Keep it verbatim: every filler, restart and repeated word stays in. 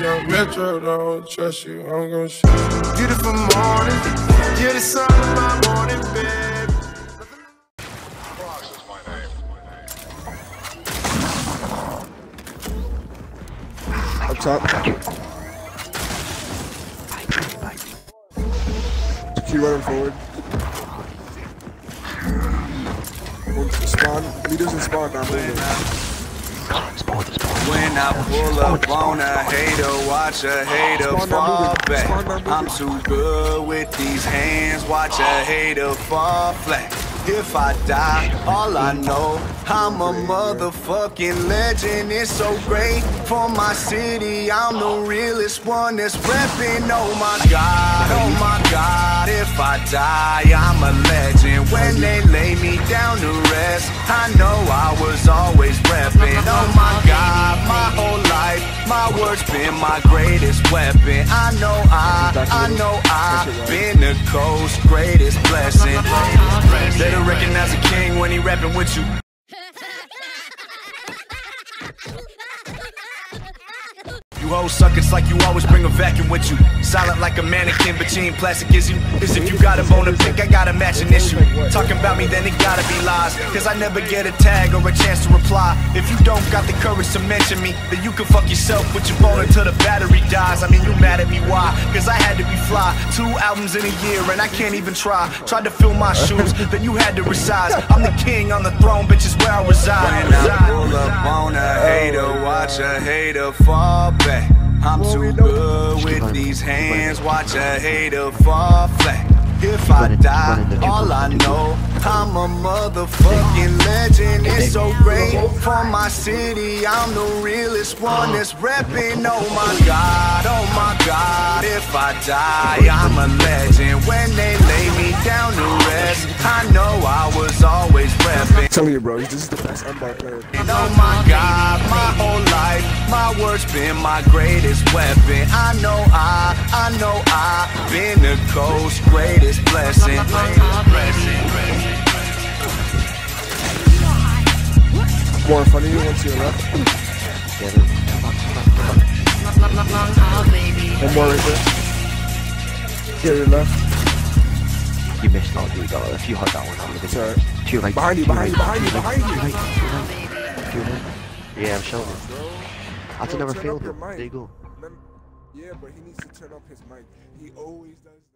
Young Metro, don't trust you, I'm gon' shoot you. Beautiful morning, you're the sun of my morning, babe. Cross is my name. Up top. Keep running forward. Spawn. He doesn't spawn now, man. When I pull up on a hater, watch a hater fall back. I'm too good with these hands, watch a hater fall flat. If I die, all I know, I'm a motherfucking legend. It's so great for my city, I'm the realest one that's reppin'. Oh my God, oh my God, if I die, I'm a legend. When they lay me down to rest, I know I was always reppin'. Oh my God, my whole life, my words been my greatest weapon. I know I, I know I've been the coast's greatest blessing. Better recognize a king when he rapping with you. You old suckers like you always bring a vacuum with you. Silent like a mannequin, but you ain't plastic, is you? Is if you got a bone to pick, I got a matching issue. Talking about me, then it gotta be lies, cause I never get a tag or a chance to reply. If you don't got the courage to mention me, then you can fuck yourself with your phone until the battery dies. I mean, you mad at me, why? Cause I had to be fly. Two albums in a year and I can't even try. Tried to fill my shoes, then you had to resize. I'm the king on the throne, bitch, is where I reside. When I pull up on a hater, watch a hater fall back. I'm too good with these hands, watch a hater fall flat. If I die, all I know, I'm a motherfucking legend. It's so great for my city, I'm the realest one that's reppin'. Oh my God, oh my God, if I die, I'm a legend. When they lay me down to rest, I know I was always reppin'. I'm telling you, bro, this is the best M B A player. Oh my God, my whole life, my words been my greatest weapon. I know I, I know I, been the coast's greatest blessing. More in front of you, one to your left. Get it. One more right there. To your left. You missed out, dude. If you had that one, I would have been right. Two legs. Behind you, behind you, behind you, behind you. Yeah, I'm showing him. That's another field. There you go. Yeah, but he needs to turn off his mic. He always does that.